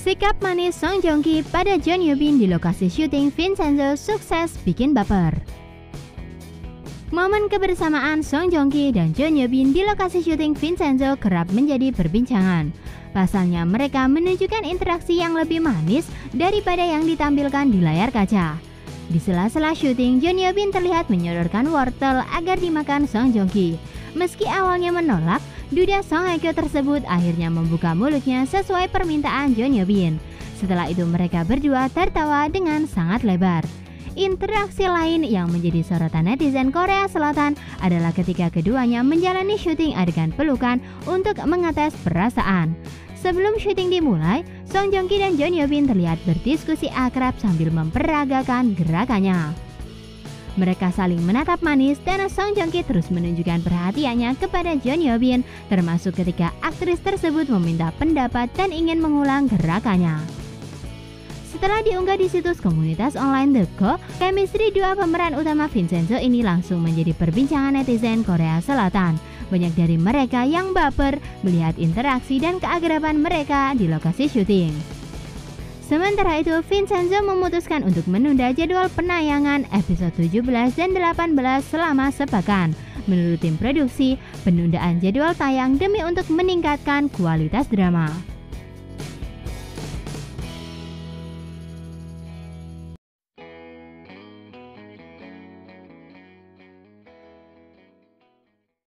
Sikap manis Song Joong-ki pada Jeon Yeo-bin di lokasi syuting Vincenzo sukses bikin baper. Momen kebersamaan Song Joong-ki dan Jeon Yeo-bin di lokasi syuting Vincenzo kerap menjadi perbincangan. Pasalnya mereka menunjukkan interaksi yang lebih manis daripada yang ditampilkan di layar kaca. Di sela-sela syuting, Jeon Yeo-bin terlihat menyodorkan wortel agar dimakan Song Joong-ki. Meski awalnya menolak, duda Song Hye-kyo tersebut akhirnya membuka mulutnya sesuai permintaan Jeon Yeo-bin. Setelah itu mereka berdua tertawa dengan sangat lebar. Interaksi lain yang menjadi sorotan netizen Korea Selatan adalah ketika keduanya menjalani syuting adegan pelukan untuk mengetes perasaan. Sebelum syuting dimulai, Song Joong-ki dan Jeon Yeo-bin terlihat berdiskusi akrab sambil memperagakan gerakannya. Mereka saling menatap manis dan Song Joong-ki terus menunjukkan perhatiannya kepada Jeon Yeo-bin, termasuk ketika aktris tersebut meminta pendapat dan ingin mengulang gerakannya. Setelah diunggah di situs komunitas online The Qoo, chemistry dua pemeran utama Vincenzo ini langsung menjadi perbincangan netizen Korea Selatan. Banyak dari mereka yang baper melihat interaksi dan keagraban mereka di lokasi syuting. Sementara itu, Vincenzo memutuskan untuk menunda jadwal penayangan episode 17 dan 18 selama sepekan. Menurut tim produksi, penundaan jadwal tayang demi untuk meningkatkan kualitas drama.